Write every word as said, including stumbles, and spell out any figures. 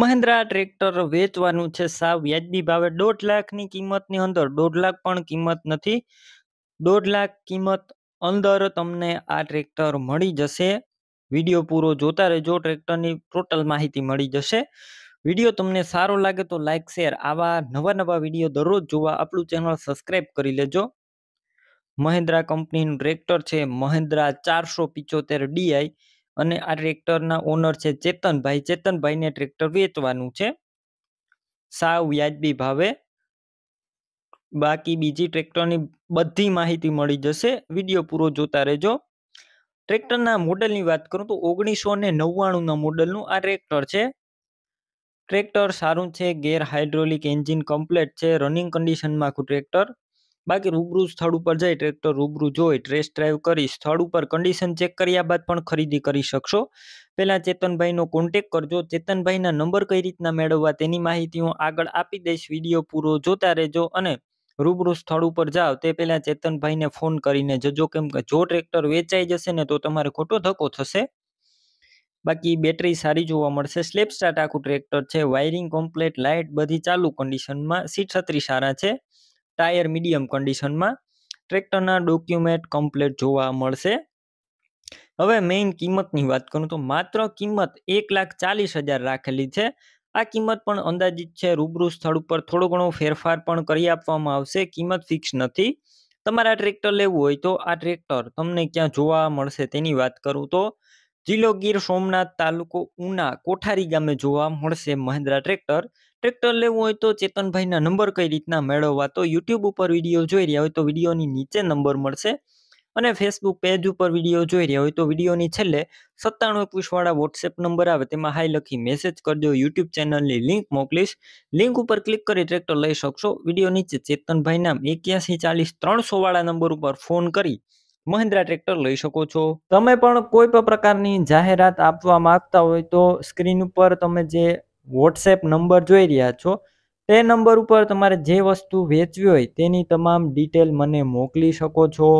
Mahindra tractor વેચવાનું છે સાવ વ્યાજબી ભાવે દોઢ લાખની કિંમતની અંદર, દોઢ લાખ પણ કિંમત નથી, દોઢ લાખ કિંમત અંદર તમને આ ટ્રેક્ટર મળી જશે. વિડીયો પૂરો જોતા રહેજો, ટ્રેક્ટરની ટોટલ માહિતી મળી જશે. વિડીયો તમને સારો લાગે તો લાઇક શેર, આવા નવા નવા વિડીયો દરરોજ જોવા આપણું ચેનલ સબસ્ક્રાઈબ કરી લેજો. મહિન્દ્રા કંપનીનું ટ્રેક્ટર છે, મહિન્દ્રા ચારસો પિચોતેર ડીઆઈ, અને આ ટ્રેક્ટરના ઓનર છે ચેતનભાઈ. ચેતનભાઈને ટ્રેક્ટર વેચવાનું છે સાવ વ્યાજબી ભાવે. બાકી બીજી ટ્રેક્ટરની બધી માહિતી મળી જશે, વિડીયો પૂરો જોતા રહેજો. ટ્રેક્ટરના મોડલની વાત કરું તો ઓગણીસો ને નવ્વાણુંના મોડલનું આ ટ્રેક્ટર છે. ટ્રેક્ટર સારું છે, ગેર હાઇડ્રોલિક એન્જિન કમ્પ્લેટ છે, રનિંગ કન્ડિશનમાં આખું ટ્રેક્ટર. બાકી રૂબરૂ સ્થળ ઉપર જઈ ટ્રેક્ટર રૂબરૂ જોઈ ટેસ્ટ ડ્રાઈવ કરી સ્થળ ઉપર કન્ડિશન ચેક કર્યા બાદ પણ ખરીદી કરી શકશો. પહેલાં ચેતનભાઈનો કોન્ટેક કરજો. ચેતનભાઈના નંબર કઈ રીતના મેળવવા તેની માહિતી હું આગળ આપી દઈશ, વિડીયો પૂરો જોતા રહેજો. અને રૂબરૂ સ્થળ ઉપર જાઓ તે પહેલાં ચેતનભાઈને ફોન કરીને જજો, કેમ કે જો ટ્રેક્ટર વેચાઈ જશે ને તો તમારે ખોટો ધક્કો થશે. બાકી બેટરી સારી જોવા મળશે, સ્લેપ સ્ટાર્ટ આખું ટ્રેક્ટર છે, વાયરિંગ કમ્પ્લેટ, લાઇટ બધી ચાલુ કન્ડિશનમાં, સીટ છત્રી સારા છે, ટાયર મીડિયમ કન્ડિશનમાં. ટ્રેક્ટરના ડોક્યુમેન્ટ કમ્પ્લીટ જોવા મળશે. હવે મેઇન કિંમતની વાત કરું તો માત્ર કિંમત એક લાખ ચાલીસ હજાર રાખેલી છે. આ કિંમત પણ અંદાજિત છે, રૂબરૂ સ્થળ ઉપર થોડો ઘણો ફેરફાર પણ કરી આપવામાં આવશે, કિંમત ફિક્સ નથી. તમારે ટ્રેક્ટર લેવું હોય તો આ ટ્રેક્ટર તમને ક્યાં જોવા મળશે તેની વાત કરું તો જિલ્લો ગીર સોમનાથ, તાલુકો ઉના, કોઠારી ગામે જોવા મળશે મહિન્દ્રા ટ્રેક્ટર. ટ્રેક્ટર લેવું હોય તો ચેતનભાઈના નંબર કઈ રીતના મેળવવા તો યુટ્યુબ ઉપર વિડીયો જોઈ રહ્યા હોય તો વિડીયોની નીચે નંબર મળશે, અને ફેસબુક પેજ ઉપર વિડીયો જોઈ રહ્યા હોય તો વિડીયોની છેલ્લે સત્તાણું એકવીસવાળા વોટ્સએપ નંબર આવે તેમાં હાઈ લખી મેસેજ કરજો. યુટ્યુબ ચેનલની લિંક મોકલીશ, લિંક ઉપર ક્લિક કરી ટ્રેક્ટર લઈ શકશો. વિડીયો નીચે ચેતનભાઈ નામ એક્યાસી ચાલીસ ત્રણસો વાળા નંબર ઉપર ફોન કરી મહિન્દ્રા ટ્રેક્ટર લઈ શકો છો. તમે પણ કોઈ પણ પ્રકારની જાહેરાત આપવા માંગતા હોય તો સ્ક્રીન ઉપર તમે જે વોટ્સએપ નંબર જોઈ રહ્યા છો તે નંબર ઉપર તમારે જે વસ્તુ વેચવી હોય તેની તમામ ડિટેલ મને મોકલી શકો છો.